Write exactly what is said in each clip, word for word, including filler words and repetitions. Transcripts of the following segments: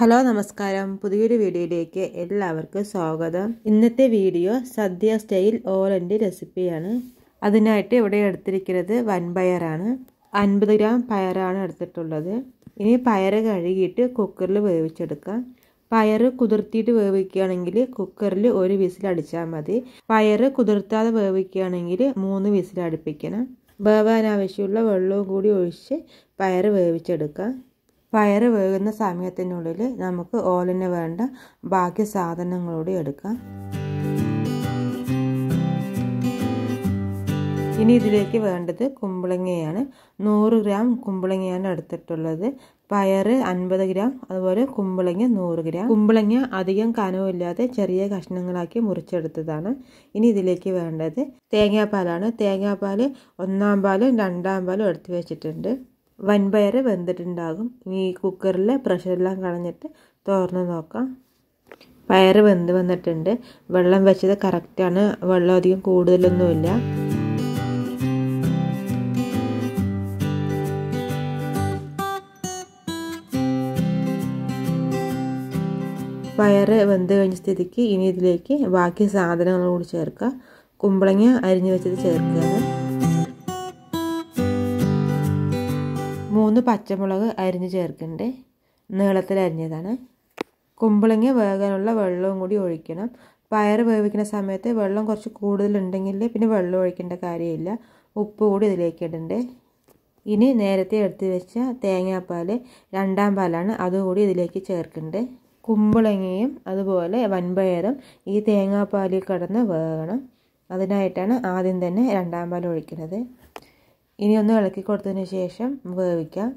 Hello നമസ്കാരം, പുതിയൊരു വീഡിയോയിലേക്ക് എല്ലാവർക്കും സ്വാഗതം. ഇന്നത്തെ വീഡിയോ സദ്യ സ്റ്റൈൽ ഓലൻ്റെ റെസിപ്പിയാണ്. അതിനായിട്ട് ഇവിടെ എടുത്തിരിക്കുന്നത് വൻപയറാണ്. അൻപത് ഗ്രാം പയറാണ് എടുത്തിട്ടുള്ളത്. ഇനി പയർ കഴുകിയിട്ട് കുക്കറിൽ വേവിച്ചെടുക്കാം. പയർ കുതിർത്തിയിട്ട് വേവിക്കുകയാണെങ്കിൽ കുക്കറിൽ ഒരു വിസിലടിച്ചാൽ മതി. പയർ കുതിർത്താതെ വേവിക്കുകയാണെങ്കിൽ മൂന്ന് വിസിലടിപ്പിക്കണം. വേവാനാവശ്യമുള്ള വെള്ളവും കൂടി ഒഴിച്ച് പയർ വേവിച്ചെടുക്കാം. പയർ വേകുന്ന സമയത്തിനുള്ളിൽ നമുക്ക് ഓലിന് വേണ്ട ബാക്കി സാധനങ്ങളൂടെ എടുക്കാം. ഇനി ഇതിലേക്ക് വേണ്ടത് കുമ്പളങ്ങയാണ്. നൂറ് ഗ്രാം കുമ്പളങ്ങയാണ് എടുത്തിട്ടുള്ളത്. പയർ അൻപത് ഗ്രാം, അതുപോലെ കുമ്പളങ്ങ നൂറ് ഗ്രാം. കുമ്പളങ്ങ അധികം കനവില്ലാതെ ചെറിയ കഷ്ണങ്ങളാക്കി മുറിച്ചെടുത്തതാണ്. ഇനി ഇതിലേക്ക് വേണ്ടത് തേങ്ങാപ്പാലാണ്. തേങ്ങാപ്പാൽ ഒന്നാം പാലും രണ്ടാം പാലും എടുത്തു വെച്ചിട്ടുണ്ട്. വൻപയർ വെന്തിട്ടുണ്ടാകും. ഈ കുക്കറിലെ പ്രഷറെല്ലാം കളഞ്ഞിട്ട് തുറന്ന് നോക്കാം. പയർ വെന്ത് വന്നിട്ടുണ്ട്. വെള്ളം വെച്ചത് കറക്റ്റാണ്. വെള്ളം അധികം കൂടുതലൊന്നുമില്ല. പയർ വെന്ത് കഴിഞ്ഞ സ്ഥിതിക്ക് ഇനി ഇതിലേക്ക് ബാക്കി സാധനങ്ങൾ കൂടി ചേർക്കുക. കുമ്പളങ്ങ അരിഞ്ഞു വെച്ചത് ചേർക്കുകയാണ്. മൂന്ന് പച്ചമുളക് അരിഞ്ഞ് ചേർക്കണ്ടേ, നീളത്തിൽ അരിഞ്ഞതാണ്. കുമ്പളങ്ങ വേകാനുള്ള വെള്ളവും കൂടി ഒഴിക്കണം. പയർ വേവിക്കുന്ന സമയത്ത് വെള്ളം കുറച്ച് കൂടുതലുണ്ടെങ്കിൽ പിന്നെ വെള്ളം ഒഴിക്കേണ്ട കാര്യമില്ല. ഉപ്പ് കൂടി ഇതിലേക്ക് ഇടണ്ടേ. ഇനി നേരത്തെ എടുത്ത് വെച്ച തേങ്ങാപ്പാൽ രണ്ടാം പാലാണ്, അതുകൂടി ഇതിലേക്ക് ചേർക്കണ്ടേ. കുമ്പളങ്ങയും അതുപോലെ വൻപയറും ഈ തേങ്ങാപ്പാലിൽ കടന്ന് വേകണം. അതിനായിട്ടാണ് ആദ്യം തന്നെ രണ്ടാം പാൽ ഒഴിക്കുന്നത്. ഇനി ഒന്ന് ഇളക്കി കൊടുത്തതിന് ശേഷം വേവിക്കാം.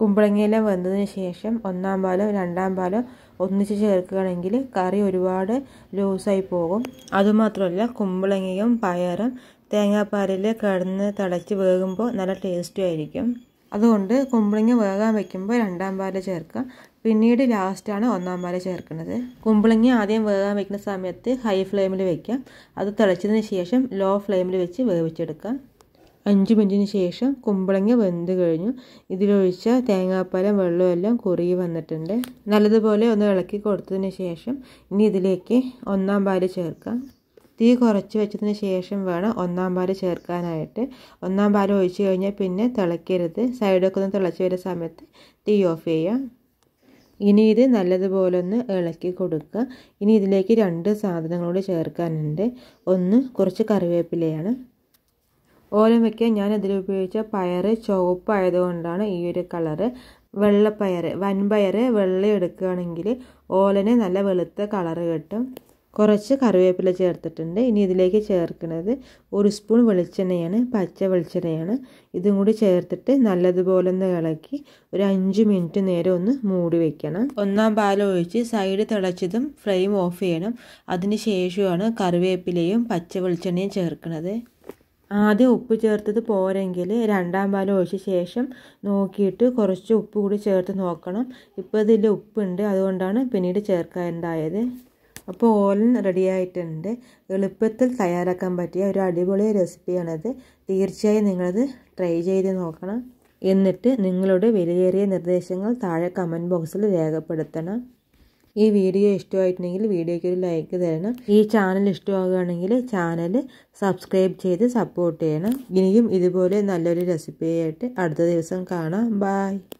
കുമ്പളങ്ങയെല്ലാം വെന്തതിന് ശേഷം ഒന്നാം പാലും രണ്ടാം പാലും ഒന്നിച്ച് ചേർക്കുകയാണെങ്കിൽ കറി ഒരുപാട് ലൂസായി പോകും. അതുമാത്രമല്ല, കുമ്പളങ്ങയും പയറും തേങ്ങാപ്പാലിൽ കിടന്ന് തിളച്ച് വേകുമ്പോൾ നല്ല ടേസ്റ്റും ആയിരിക്കും. അതുകൊണ്ട് കുമ്പളങ്ങ വേകാൻ വയ്ക്കുമ്പോൾ രണ്ടാം പാല് ചേർക്കാം. പിന്നീട് ലാസ്റ്റാണ് ഒന്നാം പാല് ചേർക്കുന്നത്. കുമ്പളങ്ങ ആദ്യം വേകാൻ വയ്ക്കുന്ന സമയത്ത് ഹൈ ഫ്ലെയിമിൽ വയ്ക്കാം. അത് തിളച്ചതിന് ശേഷം ലോ ഫ്ലെയിമിൽ വെച്ച് വേവിച്ചെടുക്കാം. അഞ്ച് മിനിറ്റിന് ശേഷം കുമ്പളങ്ങ വെന്ത് കഴിഞ്ഞു. ഇതിലൊഴിച്ച തേങ്ങാപ്പാലും വെള്ളവും എല്ലാം കുറുകി വന്നിട്ടുണ്ട്. നല്ലതുപോലെ ഒന്ന് ഇളക്കി കൊടുത്തതിന് ശേഷം ഇനി ഇതിലേക്ക് ഒന്നാം പാല് ചേർക്കാം. തീ കുറച്ച് വെച്ചതിന് ശേഷം വേണം ഒന്നാം പാല് ചേർക്കാനായിട്ട്. ഒന്നാം പാല് ഒഴിച്ച് കഴിഞ്ഞാൽ പിന്നെ തിളയ്ക്കരുത്. സൈഡൊക്കെ ഒന്ന് തിളച്ച് വരുന്ന സമയത്ത് തീ ഓഫ് ചെയ്യാം. ഇനി ഇത് നല്ലതുപോലെ ഒന്ന് ഇളക്കി കൊടുക്കുക. ഇനി ഇതിലേക്ക് രണ്ട് സാധനങ്ങളോട് ചേർക്കാനുണ്ട്. ഒന്ന് കുറച്ച് കറിവേപ്പിലയാണ്. ഓലൻ വയ്ക്കാൻ ഞാൻ അതിലുപയോഗിച്ച പയർ ചുവപ്പ് ആയതുകൊണ്ടാണ് ഈ ഒരു കളറ്. വെള്ളപ്പയർ, വൻപയർ വെള്ള എടുക്കുകയാണെങ്കിൽ ഓലന് നല്ല വെളുത്ത കളറ് കിട്ടും. കുറച്ച് കറിവേപ്പില ചേർത്തിട്ടുണ്ട്. ഇനി ഇതിലേക്ക് ചേർക്കുന്നത് ഒരു സ്പൂൺ വെളിച്ചെണ്ണയാണ്, പച്ച വെളിച്ചെണ്ണയാണ്. ഇതും കൂടി ചേർത്തിട്ട് നല്ലതുപോലെ ഒന്ന് ഇളക്കി ഒരു അഞ്ച് മിനിറ്റ് നേരം ഒന്ന് മൂടി വയ്ക്കണം. ഒന്നാം പാൽ ഒഴിച്ച് സൈഡ് തിളച്ചതും ഫ്ലെയിം ഓഫ് ചെയ്യണം. അതിന് ശേഷമാണ് കറിവേപ്പിലയും പച്ച വെളിച്ചെണ്ണയും ചേർക്കുന്നത്. ആദ്യം ഉപ്പ് ചേർത്തത് പോരെങ്കിൽ രണ്ടാം പാൽ ഒഴിച്ച ശേഷം നോക്കിയിട്ട് കുറച്ച് ഉപ്പ് കൂടി ചേർത്ത് നോക്കണം. ഇപ്പോൾ ഇതിൽ ഉപ്പുണ്ട്, അതുകൊണ്ടാണ് പിന്നീട് ചേർക്കാനുണ്ടായത്. അപ്പോൾ ഓലൻ റെഡിയായിട്ടുണ്ട്. എളുപ്പത്തിൽ തയ്യാറാക്കാൻ പറ്റിയ ഒരു അടിപൊളി റെസിപ്പിയാണത്. തീർച്ചയായും നിങ്ങളത് ട്രൈ ചെയ്ത് നോക്കണം. എന്നിട്ട് നിങ്ങളുടെ വിലയേറിയ നിർദ്ദേശങ്ങൾ താഴെ കമൻറ്റ് ബോക്സിൽ രേഖപ്പെടുത്തണം. ഈ വീഡിയോ ഇഷ്ടമായിട്ടുണ്ടെങ്കിൽ വീഡിയോയ്ക്ക് ഒരു ലൈക്ക് തരണം. ഈ ചാനൽ ഇഷ്ടമാകുകയാണെങ്കിൽ ചാനൽ സബ്സ്ക്രൈബ് ചെയ്ത് സപ്പോർട്ട് ചെയ്യണം. ഇനിയും ഇതുപോലെ നല്ലൊരു റെസിപ്പിയായിട്ട് അടുത്ത ദിവസം കാണാം. ബൈ.